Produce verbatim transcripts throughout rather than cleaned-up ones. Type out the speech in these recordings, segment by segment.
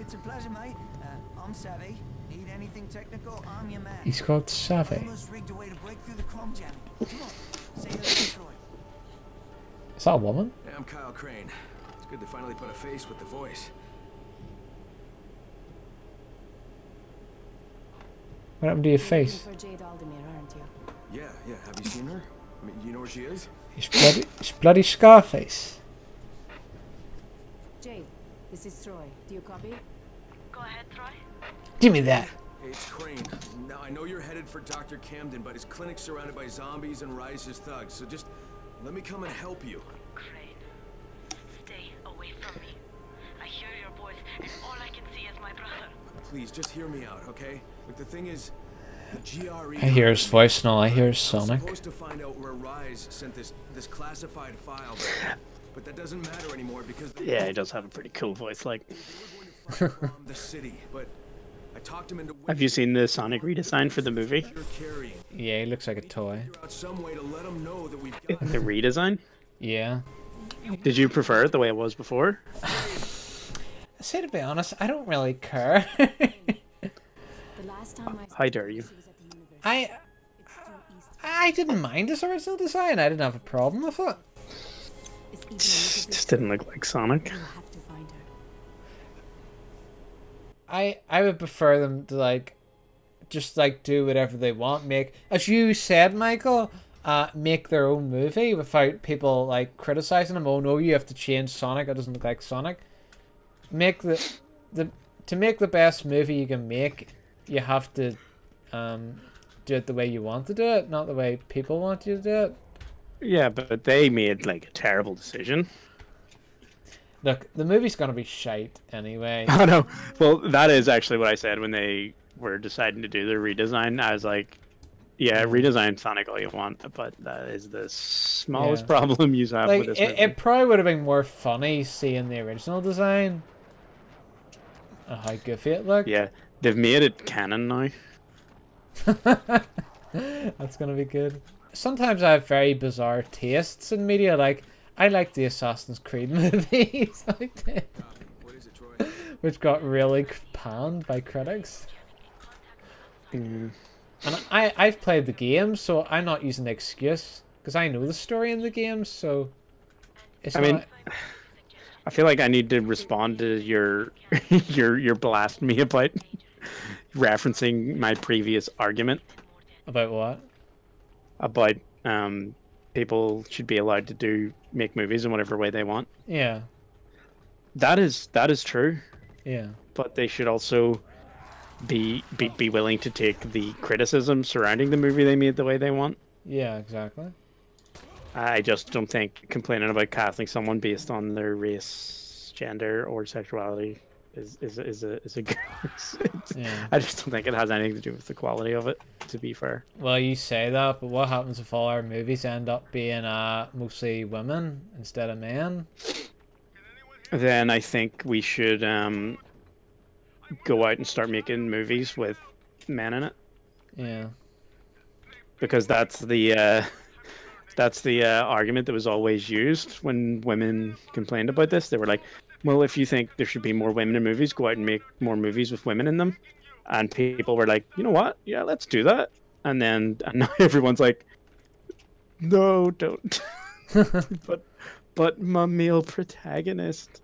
It's a pleasure, mate. Uh, I'm savvy. Need anything technical? I'm your man. He's called Savvy. Almost rigged a way to break through the crom jam. Come on, say hello to Troy. Is that a woman? Yeah, I'm Kyle Crane. It's good to finally put a face with the voice. What happened to your face? You're looking for Jade Aldemir, aren't you? Yeah, yeah. Have you seen her? I mean, you know where she is? It's bloody, it's bloody Scarface. Jade, this is Troy. Do you copy? Go ahead, Troy. Give me that. Hey, it's Crane. Now, I know you're headed for Doctor Camden, but his clinic's surrounded by zombies and Rise's thugs, so just let me come and help you. Crane, stay away from me. I hear your voice, and all I can see is my brother. Please, just hear me out, okay? Like, the thing is, the G R E... I hear his voice now, I hear Sonic. I'm supposed to find out where Rise sent this, this classified file, but, but that doesn't matter anymore because... Yeah, he does have a pretty cool voice, like... the city, but I talked him into... Have you seen the Sonic redesign for the movie? Yeah, he looks like a toy. The redesign? Yeah. Did you prefer it the way it was before? Say, to be honest, I don't really care. How dare you? I I didn't mind his original design. I didn't have a problem with it. It just didn't look like Sonic. I I would prefer them to like just like do whatever they want. Make, as you said, Michael, uh, make their own movie without people like criticizing them. Oh no, you have to change Sonic. It doesn't look like Sonic. Make the the to make the best movie you can make, you have to um, do it the way you want to do it, not the way people want you to do it. Yeah, but they made like a terrible decision. Look, the movie's gonna be shite anyway. Oh no! Well, that is actually what I said when they were deciding to do the redesign. I was like, yeah, redesign Sonic all you want, but that is the smallest yeah. problem you have like, with this it, movie. It probably would have been more funny seeing the original design. Oh, how goofy it looked. Yeah, they've made it canon now. That's gonna be good. Sometimes I have very bizarre tastes in media. Like, I like the Assassin's Creed movies, I did, what is it, Troy? Which got really panned by critics. Mm. And I, I've played the game, so I'm not using the excuse, because I know the story in the game, so... It's I not... mean... I feel like I need to respond to your your your blast me about referencing my previous argument. About what? About um people should be allowed to do make movies in whatever way they want. Yeah. That is that is true. Yeah. But they should also be be be willing to take the criticism surrounding the movie they made the way they want. Yeah, exactly. I just don't think complaining about casting someone based on their race, gender, or sexuality is is is a is a. Yeah. I just don't think it has anything to do with the quality of it. To be fair. Well, you say that, but what happens if all our movies end up being uh mostly women instead of men? Then I think we should um go out and start making movies with men in it. Yeah. Because that's the. Uh, That's the uh, argument that was always used when women complained about this. They were like, well, if you think there should be more women in movies, go out and make more movies with women in them. And people were like, you know what? Yeah, let's do that. And then and now everyone's like, no, don't. but but my male protagonist.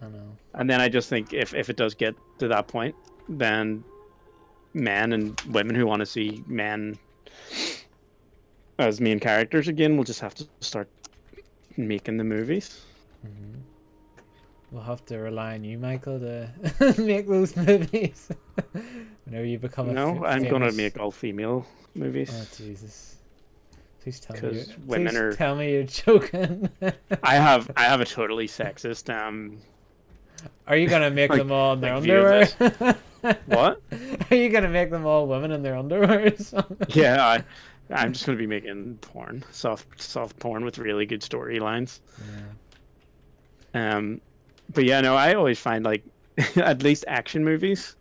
I know. And then I just think if, if it does get to that point, then men and women who want to see men... as main characters again, we'll just have to start making the movies. Mm-hmm. We'll have to rely on you, Michael, to make those movies. Whenever you become a no, I'm famous... gonna make all female movies. Oh Jesus! Please tell me. Women please are... tell me you're joking. I have I have a totally sexist. Um. Are you gonna make like, them all in their like underwear? What? Are you gonna make them all women in their underwear? Or something? Yeah. I... I'm just going to be making porn, soft soft porn with really good storylines. Yeah. Um, but yeah, no, I always find like at least action movies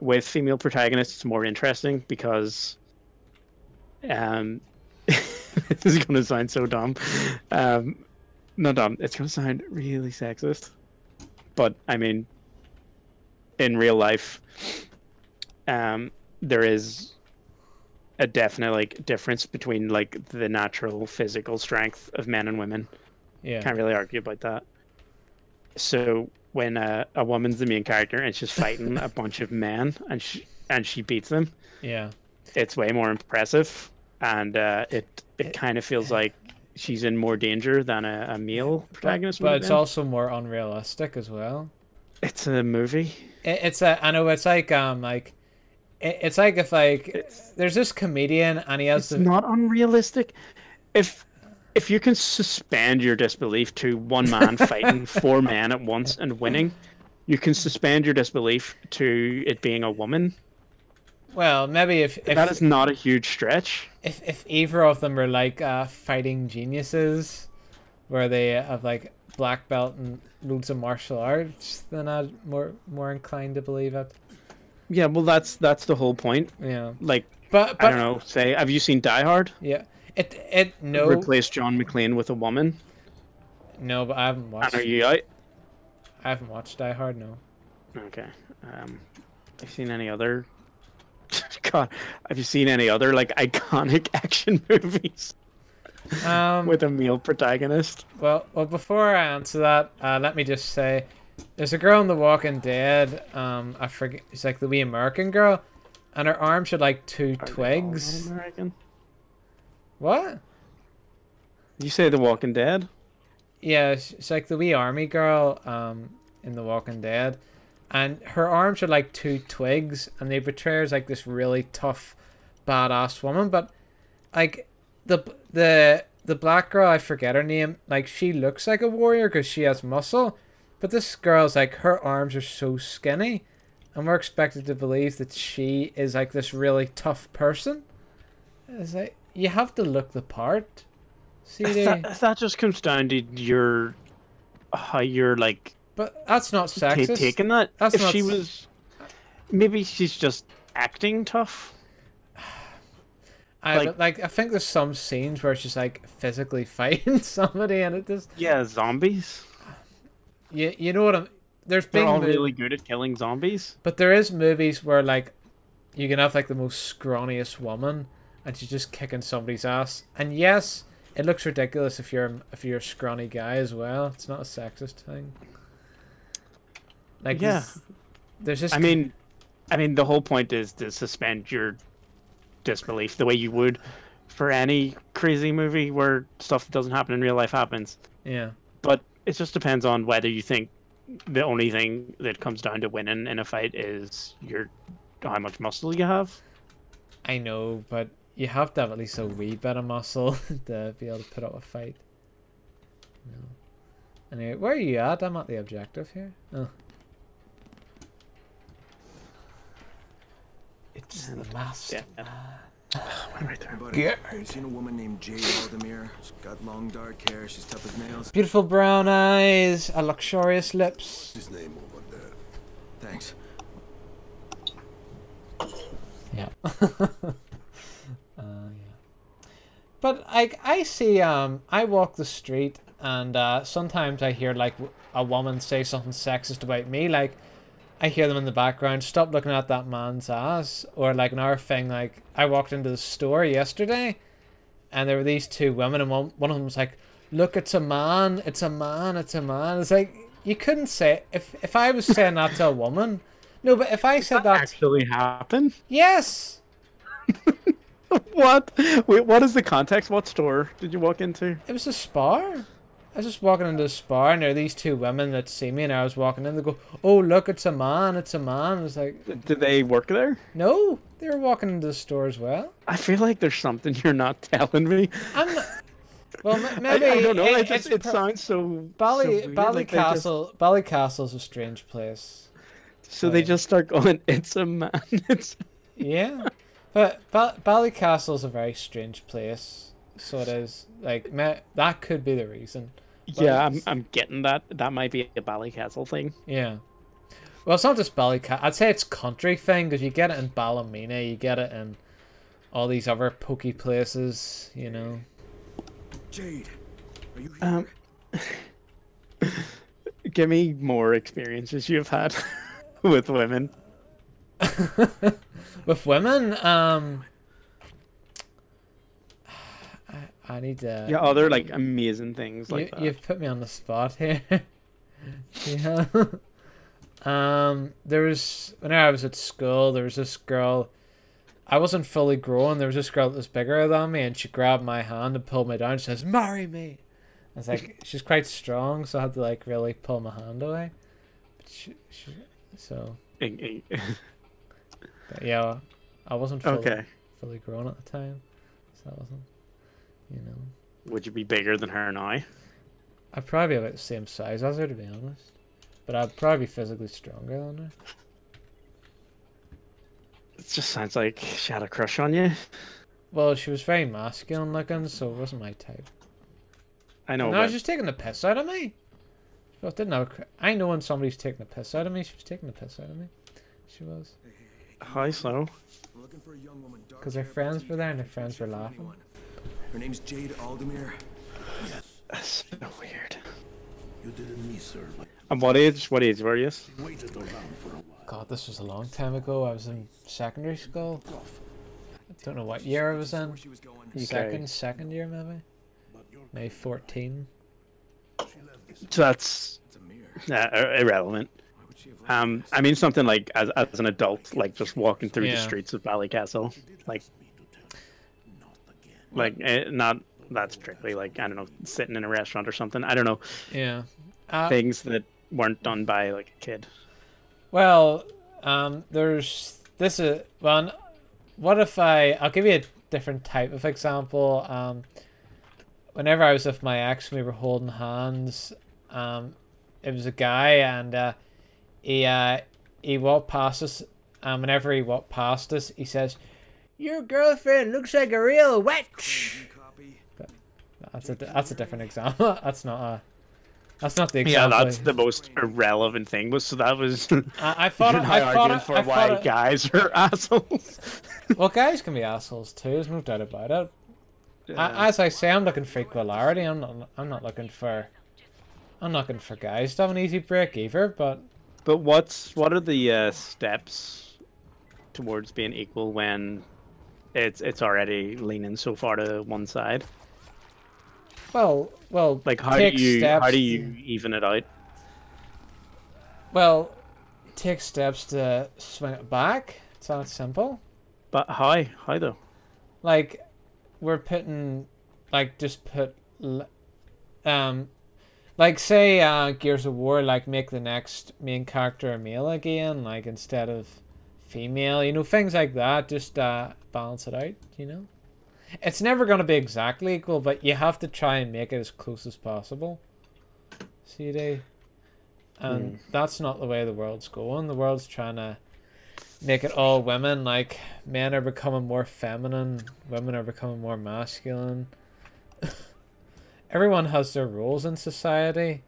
with female protagonists more interesting because um, this is going to sound so dumb. Um, not dumb. It's going to sound really sexist. But I mean, in real life, um, there is a definite like difference between like the natural physical strength of men and women. Yeah, can't really argue about that. So when uh, a woman's the main character and she's fighting a bunch of men and she and she beats them, yeah, it's way more impressive, and uh, it it kind of feels like she's in more danger than a, a male protagonist. But, but it's also more unrealistic as well. It's a movie. It, it's a I know it's like um like, it, it's like if like it's, there's this comedian and he has. It's the... not unrealistic, if if you can suspend your disbelief to one man fighting four men at once and winning, you can suspend your disbelief to it being a woman. Well, maybe if, if... That is not a huge stretch. If if either of them are, like, uh, fighting geniuses, where they have, like, black belt and loads of martial arts, then I'm more, more inclined to believe it. Yeah, well, that's that's the whole point. Yeah. Like, but, but, I don't know, say, have you seen Die Hard? Yeah. It, it, no... Replace John McClane with a woman? No, but I haven't watched... And are you out? I haven't watched Die Hard, no. Okay. Um, have you seen any other... God, have you seen any other like iconic action movies um, with a male protagonist? Well, well, before I answer that, uh, let me just say, there's a girl in The Walking Dead. Um, I forget. It's like the wee American girl, and her arms had like two Are twigs. American? What? You say The Walking Dead? Yeah, it's like the wee army girl um, in The Walking Dead. And her arms are like two twigs, and they portray her as like this really tough, badass woman. But like the the the black girl, I forget her name. Like she looks like a warrior because she has muscle, but this girl's like her arms are so skinny, and we're expected to believe that she is like this really tough person. It's like you have to look the part. See, that, that just comes down to your how you're like. But that's not sexist. Taking that, that's if not she was, maybe she's just acting tough. I like, like, I think there's some scenes where she's like physically fighting somebody, and it just yeah, zombies. Yeah, you, you know what I'm. There's they're all movies, really good at killing zombies. But there is movies where like, you can have like the most scrawniest woman, and she's just kicking somebody's ass. And yes, it looks ridiculous if you're if you're a scrawny guy as well. It's not a sexist thing. Like yeah, this, there's just. I mean, I mean, the whole point is to suspend your disbelief the way you would for any crazy movie where stuff that doesn't happen in real life happens. Yeah. But it just depends on whether you think the only thing that comes down to winning in a fight is your how much muscle you have. I know, but you have to have at least a wee bit of muscle to be able to put up a fight. No. Anyway, where are you at? I'm at the objective here. Oh. It's the last. Yeah. I'm right there. Yeah. I've seen a woman named Jade Aldemir. She's got long dark hair. She's tough as nails. Beautiful brown eyes. A luxurious lips. His name over there. Thanks. Yeah. uh, yeah. But like I see, um, I walk the street, and uh, sometimes I hear like a woman say something sexist about me, like. I hear them in the background, stop looking at that man's ass. Or like another thing, like I walked into the store yesterday and there were these two women, and one, one of them was like, look, it's a man, it's a man, it's a man. It's like, you couldn't say it. If, if I was saying that to a woman. No, but if I said that, that actually happened? Yes. What? Wait, what is the context? What store did you walk into? It was a spa. I was just walking into this bar, and there are these two women that see me, and I was walking in. They go, "Oh, look, it's a man! It's a man!" I was like, "Did they work there?" No, they were walking into the store as well. I feel like there's something you're not telling me. I'm not... Well, maybe I, I don't know. It, I just, it sounds so. Bally so Ballycastle like Ballycastle's a strange place. So but... they just start going, "It's a man!" It's... Yeah, but ba Ballycastle's a very strange place. So it is like that could be the reason. But yeah, I'm I'm getting that. That might be a Ballycastle thing. Yeah. Well, it's not just Ballycastle. I'd say it's country thing, because you get it in Balamina, you get it in all these other pokey places, you know. Jade, are you here? Um, give me more experiences you've had. with women. With women, um, I, I need to. Yeah, oh, they're like amazing things. Like you, that. You've put me on the spot here. Yeah. Um, there was when I was at school. There was this girl. I wasn't fully grown. There was this girl that was bigger than me, and she grabbed my hand and pulled me down. She says, "Marry me." I was like, she's quite strong, so I had to like really pull my hand away. But she, she, so. But yeah, I wasn't fully, okay. fully grown at the time, so I wasn't, you know. Would you be bigger than her now? I'd probably be about the same size as her, to be honest. But I'd probably be physically stronger than her. It just sounds like she had a crush on you. Well, she was very masculine looking, so it wasn't my type. I know. No, but... I was just taking the piss out of me. Well, it didn't have a... I know when somebody's taking the piss out of me. She was taking the piss out of me. She was. Hi, so. Because her friends were there and her friends were laughing. Her name's Jade Aldemir. That's so weird. You didn't miss her. And what age? What age were you? God, this was a long time ago. I was in secondary school. I don't know what year I was in. Okay. Second, second year maybe. Maybe fourteen. So that's uh, irrelevant. Um, I mean something like as as an adult, like just walking through yeah. the streets of Ballycastle, like, like uh, not that strictly, like I don't know, sitting in a restaurant or something. I don't know. Yeah. Uh, Things that weren't done by like a kid. Well, um, there's this is well, what if I? I'll give you a different type of example. Um. Whenever I was with my ex, we were holding hands. Um, it was a guy, and uh, he uh, he walked past us. And whenever he walked past us, he says, "Your girlfriend looks like a real witch." But that's a that's a different example. That's not a that's not the example. Yeah, that's the most irrelevant thing. Was so that was. I, I thought you're not I arguing thought for I why thought guys it. Are assholes. Well, guys can be assholes too. There's no doubt about it. Uh, As I say, I'm looking for equality. I'm not. I'm not looking for. I'm not looking for guys to have an easy break either. But. But what's what are the uh, steps towards being equal when it's it's already leaning so far to one side? Well, well. Like how do you steps, how do you even it out? Well, take steps to swing it back. It's not simple. But how? How though? Like. We're putting, like, just put, um, like, say, uh, Gears of War, like, make the next main character a male again, like, instead of female, you know, things like that, just, uh, balance it out, you know? It's never going to be exactly equal, but you have to try and make it as close as possible. See, they, and mm. that's not the way the world's going. The world's trying to make it all women, like men are becoming more feminine, women are becoming more masculine. Everyone has their roles in society.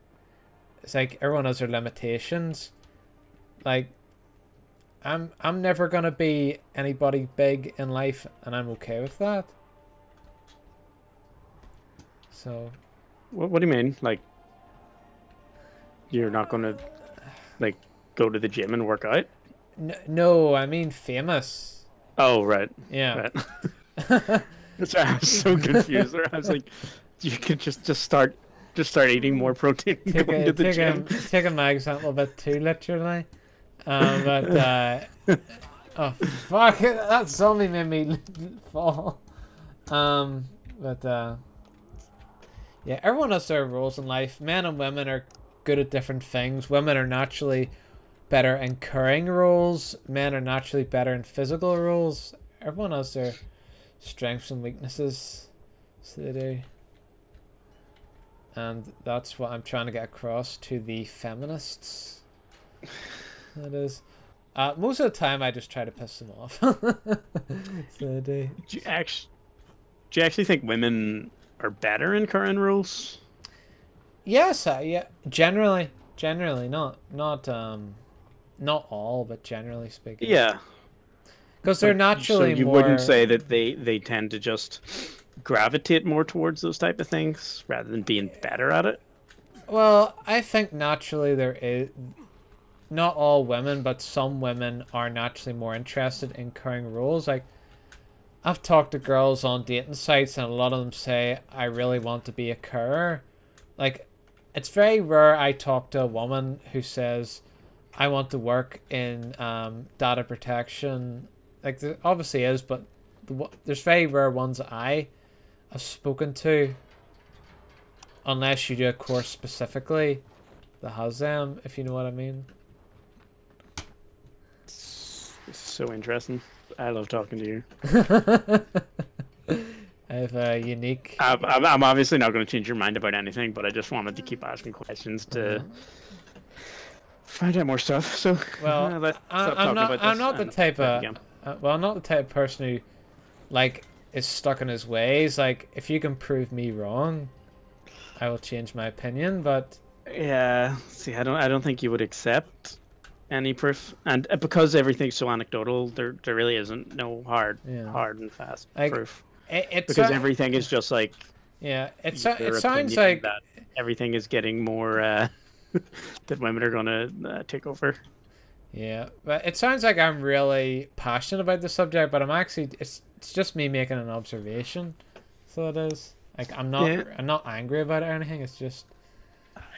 It's like everyone has their limitations. Like I'm I'm never gonna be anybody big in life and I'm okay with that. So what, what do you mean? Like you're not gonna like go to the gym and work out? No, I mean famous. Oh, right. Yeah. Right. Sorry, I'm so confused there. I was like, you could just, just start just start eating more protein and take going a, to the take gym. A, taking my example a bit too literally. Um, but, uh, oh, fuck it. That zombie made me fall. Um, but, uh, yeah, everyone has their roles in life. Men and women are good at different things. Women are naturally... better in curring roles. Men are naturally better in physical roles. Everyone has their strengths and weaknesses. So they do. And that's what I'm trying to get across to the feminists. That is. Uh, most of the time I just try to piss them off. So they do. Do you, actually, do you actually think women are better in curring roles? Yes, uh, yeah. Generally. Generally. Not... not um. Not all, but generally speaking. Yeah. Because they're naturally more... So you more... wouldn't say that they, they tend to just gravitate more towards those type of things rather than being better at it? Well, I think naturally there is... not all women, but some women are naturally more interested in carrying roles. Like, I've talked to girls on dating sites and a lot of them say, I really want to be a carer. Like, it's very rare I talk to a woman who says, I want to work in um, data protection. Like, there obviously is, but the, there's very rare ones that I have spoken to. Unless you do a course specifically that has them, if you know what I mean. It's so interesting. I love talking to you. I have a unique... I'm, I'm obviously not going to change your mind about anything, but I just wanted to keep asking questions to uh-huh. find out more stuff. So, well, uh, let's I, stop I'm not. About I'm not the type of. Uh, well, I'm not the type of person who, like, is stuck in his ways. Like, if you can prove me wrong, I will change my opinion. But yeah, see, I don't. I don't think you would accept any proof, and because everything's so anecdotal, there there really isn't no hard yeah. hard and fast like, proof it, it's because a, everything is just like yeah it's a, it sounds like that everything is getting more uh that women are gonna uh, take over. Yeah, but it sounds like I'm really passionate about the subject, but I'm actually it's it's just me making an observation. So it is like I'm not yeah. I'm not angry about it or anything. It's just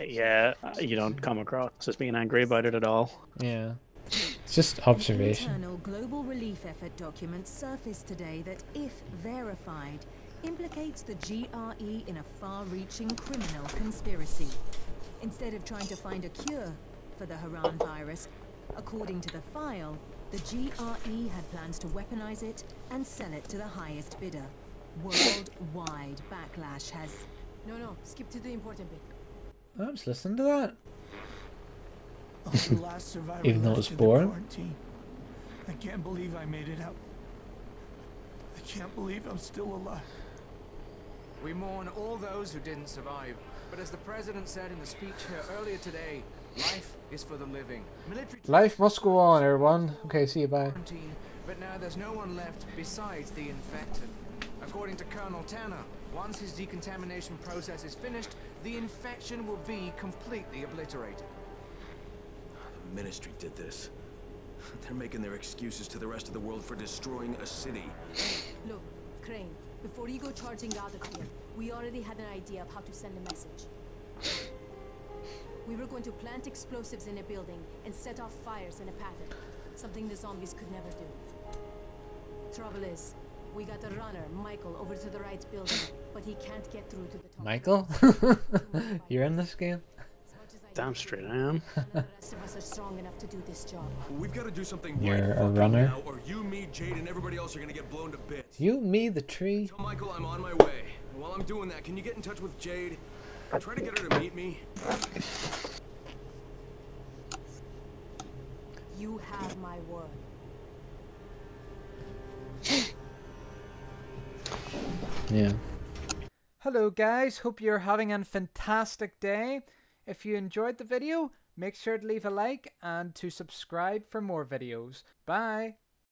yeah, you don't come across as being angry about it at all. Yeah, it's just observation. An internal global relief effort document surfaced today that, if verified, implicates the G R E in a far-reaching criminal conspiracy. Instead of trying to find a cure for the Haran virus, according to the file, the G R E had plans to weaponize it and sell it to the highest bidder. Worldwide backlash has... No, no, skip to the important bit. I was listening to that. The last even though it was boring. I can't believe I made it out. I can't believe I'm still alive. We mourn all those who didn't survive, but as the president said in the speech here earlier today, life is for the living. Military life must go on, everyone. Okay, see you, bye. But now there's no one left besides the infected. According to Colonel Tanner, once his decontamination process is finished, the infection will be completely obliterated. The ministry did this. They're making their excuses to the rest of the world for destroying a city. Look, Crane, before you go charging out of here, we already had an idea of how to send a message. We were going to plant explosives in a building and set off fires in a pattern, something the zombies could never do. Trouble is, we got a runner, Michael, over to the right building, but he can't get through to the top. Michael? You're in this game? Damn straight I am. The rest of us are strong enough to do this job. We've got to do something. You're a runner. Or you, me, Jade, and everybody else are going to get blown to bits. You, me, the tree. Tell Michael I'm on my way. And while I'm doing that, can you get in touch with Jade? Try to get her to meet me. You have my word. Yeah. Hello guys, hope you're having a fantastic day. If you enjoyed the video, make sure to leave a like and to subscribe for more videos. Bye!